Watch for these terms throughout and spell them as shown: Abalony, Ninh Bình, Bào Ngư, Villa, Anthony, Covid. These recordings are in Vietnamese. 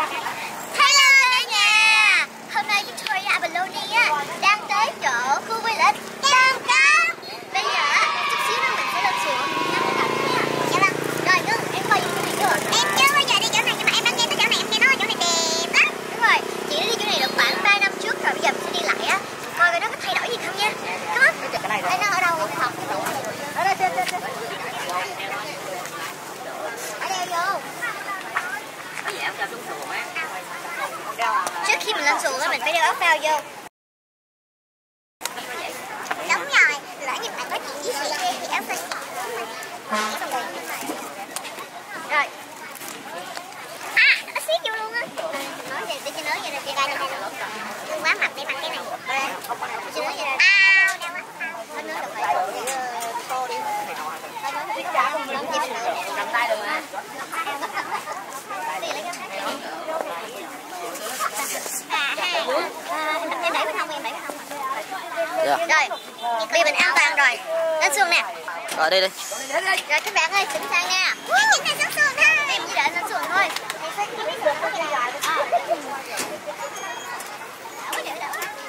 Hello cả nhà. Hôm nay chúng tôi Abalony đang tới chỗ khu Villa đang cá. Bây giờ chút xíu nữa mình sẽ lên xuống. Dạ vâng. Rồi cứ em coi gì chưa? Em chưa bao giờ đi chỗ này nhưng mà em đã nghe tới chỗ này, em nghe nói chỗ này đẹp lắm. Đúng rồi. Chị đã đi chỗ này được khoảng 3 năm trước rồi, bây giờ mình sẽ đi lại á. Coi cái đó có thay đổi gì không nha. Đúng không? Cái này nó ở đâu không? Ở đây trên. Ở đây vô. Trước khi mình lên xuồng mình phải đeo ốc phao vô. Đúng rồi, lỡ như bạn có chuyện với chị thì áo phao rồi. À, nó xiết vô luôn á. Nói về tôi sẽ nói về đây đây. Đừng quá mập để mặc cái này. Chưa nói về đây. Ao, đeo ốc phao. Thôi nói được rồi. Cô đi. Thôi nói với cháu không mình chịu được. Cầm tay được mà. Rồi, bây mình an toàn rồi. Lên xuồng nè. Rồi đi đi. Rồi các bạn ơi, sẵn sàng nha. Chính này xuống xuồng thôi. Em chỉ đợi lên xuồng thôi.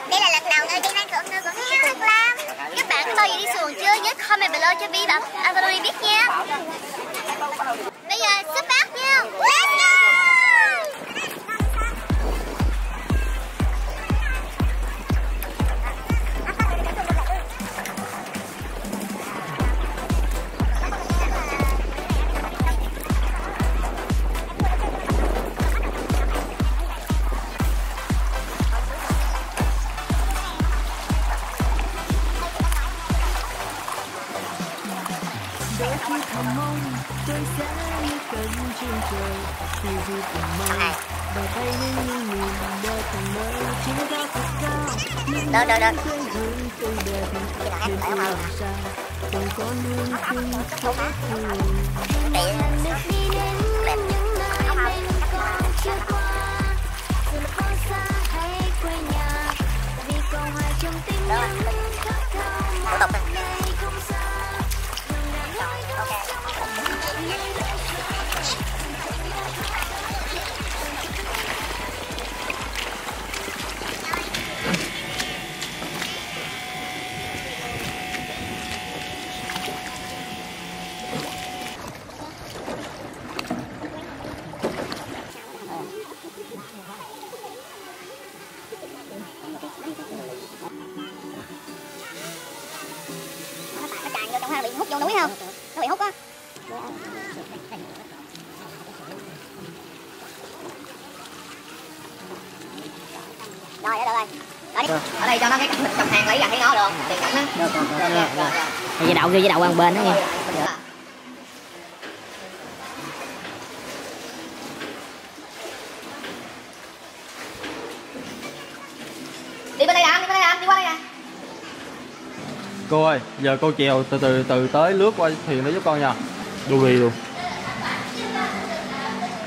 Đây là lần đầu người dân ăn thưởng nơi cũng hay lắm. Các bạn có bao giờ đi xuồng chưa? Nhớ comment below cho Bi bạn Anthony biết nha. Bây giờ xuất phát nha. Let's go. Được. Rồi, được rồi. Rồi đi. Ở đây cho nó cái cảnh mình trồng hàng lấy ra thấy nó được không? Tiền cảnh đó. Được. Thì dây đậu vô, dây đậu ăn bên đó nha. Đi bên đây nè, đi qua đây nè. Cô ơi, giờ cô chèo từ tới lướt qua thuyền để giúp con nha. Đu đi luôn.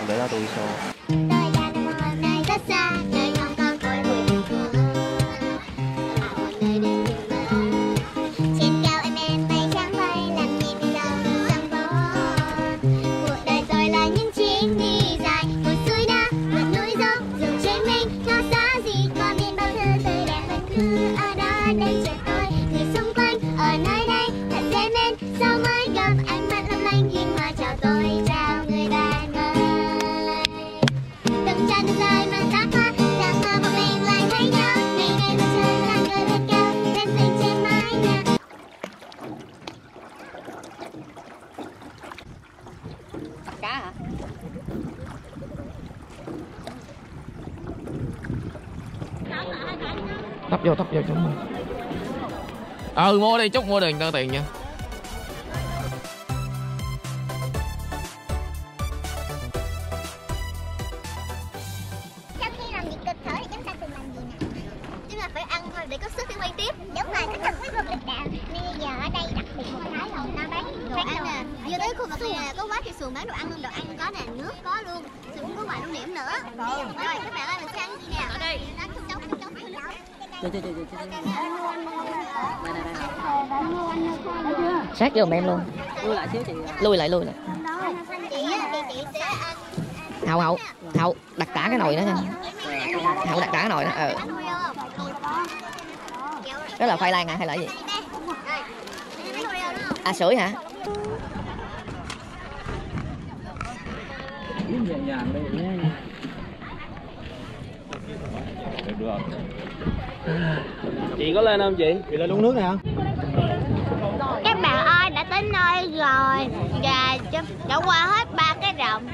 Để đó tôi đi show. Tóc vô chúng mua. Mua đi, chúc mua đừng tao tiền nha. Sau khi làm việc cực khổ thì chúng ta cần làm gì nè? Chúng ta phải ăn thôi để có sức để quay tiếp. Đúng rồi, có cần phải vượt lịch đạo. Nên giờ ở đây đặc biệt là Thái Lộn nó bán đồ ăn nè. Vô tới khu vực này là có quá thì xuồng bán đồ ăn luôn, đồ ăn có nè, nước có luôn. Xuồng cũng có vài lưu niệm nữa. Rồi các bạn ơi, mình sẽ ăn gì nè? Ở đây. Sát vô em luôn. Lui lại xíu chị. Lui lại. Chị sẽ ăn Hậu, Hậu đặt cả cái nồi đó nha. Hậu đặt cả cái nồi đó. Ừ. Đó là khoai lang hả hay là gì? À sưởi hả? Chị có lên không chị? Chị lên uống nước này không? Các bạn ơi, đã tới nơi rồi. Và đã qua hết ba cái rộng.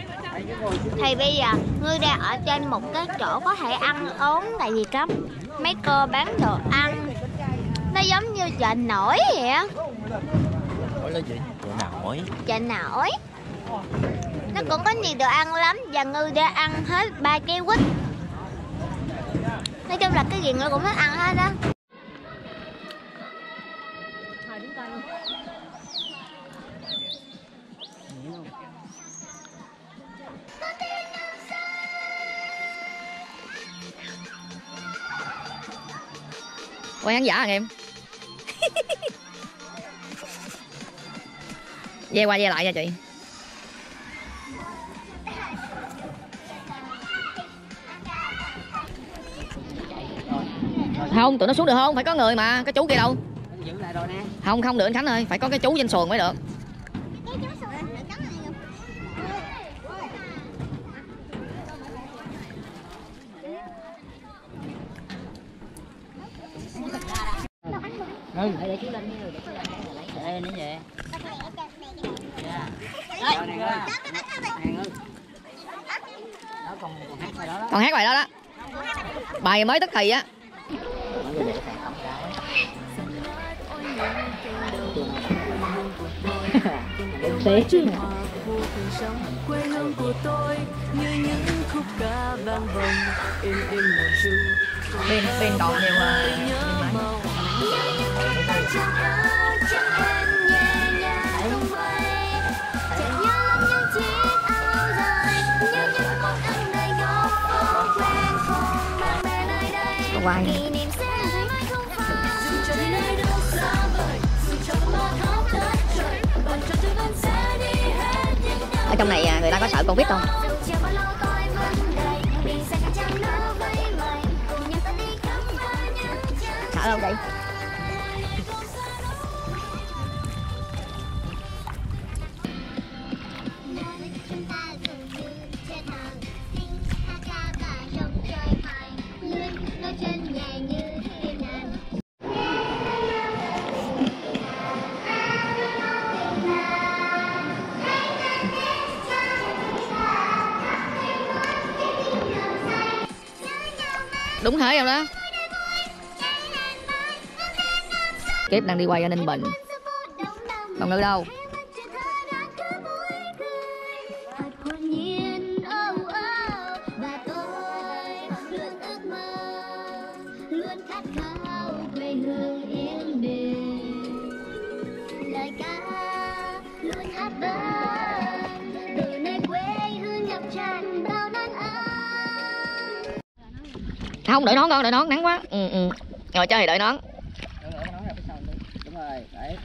Thì bây giờ Ngươi đang ở trên một cái chỗ có thể ăn uống. Tại vì có mấy cô bán đồ ăn. Nó giống như chợ nổi vậy á. Chợ nổi. Nó cũng có nhiều đồ ăn lắm. Và Ngư đã ăn hết ba cái quýt. Nói chung là cái gì Ngư cũng thích ăn hết á. Quay khán giả anh em. Dê qua dê lại nha chị. Không, tụi nó xuống được không? Phải có người mà, cái chú kia đâu? Không, không được anh Khánh ơi, phải có cái chú trên xuồng mới được. Còn hát bài đó đó. Bài mới tức thì á. Quê hương của tôi như những khúc ca vang vọng im im mùa thu. Bên đỏ nhiều mà. Ở trong này người ta có sợ Covid không? Sợ đâu vậy? Đúng thế em đó. Kiếp đang đi quay ở Ninh Bình. Còn Ngư đâu? Không, đợi nón con, đợi nón, nắng quá. Ngồi chơi thì đợi nón. Đúng rồi, đấy.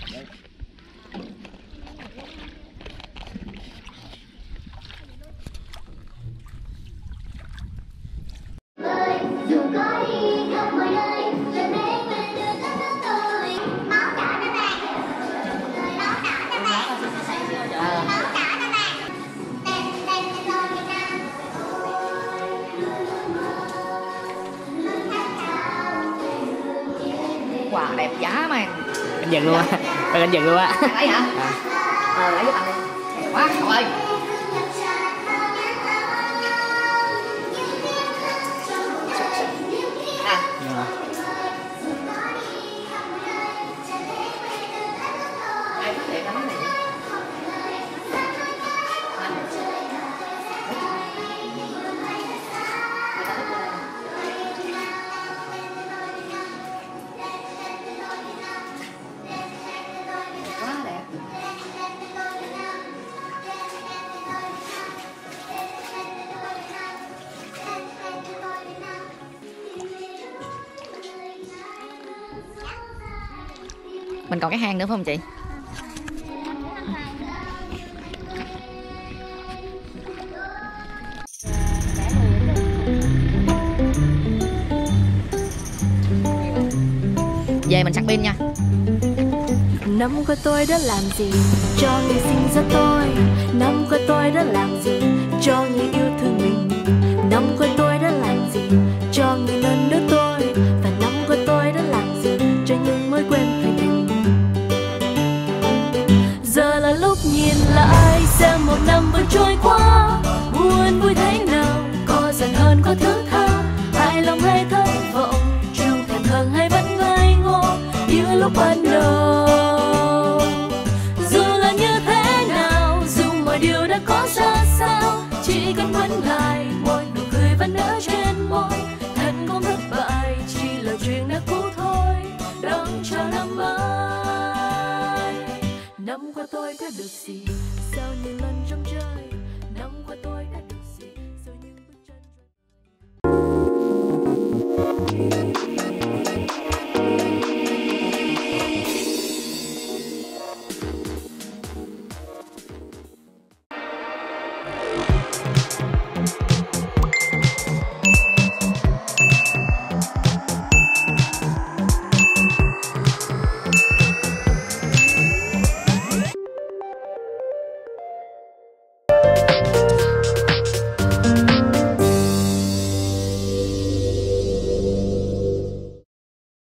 Wow, đẹp giá mà. Anh dừng luôn á. Anh dừng luôn á. Lấy hả? Lấy giúp anh đi. Đẹp quá, cậu ơi. À. Ai thích đẹp lắm này. Mình còn cái hang nữa phải không chị? về mình sạc pin nha. Năm của tôi đã làm gì cho người sinh ra tôi? Năm của tôi đã làm gì cho người yêu thương mình? Năm của tôi đã làm gì cho người nâng đỡ tôi? Và năm của tôi đã làm gì cho những mối quen về mình? Giờ là lúc nhìn lại xem một năm vừa trôi qua, buồn vui thế nào, có giận hơn có thứ tha, hài lòng hay thất vọng, trung thành hơn hay vẫn ngây ngô như lúc ban đầu. Dù là như thế nào, dù mọi điều đã có ra sao, chỉ cần vẫn lại một nụ cười vẫn nở trên môi. Thành công thất bại chỉ là chuyện đã cũ thôi, đón chào năm mới. Năm qua tôi có được gì?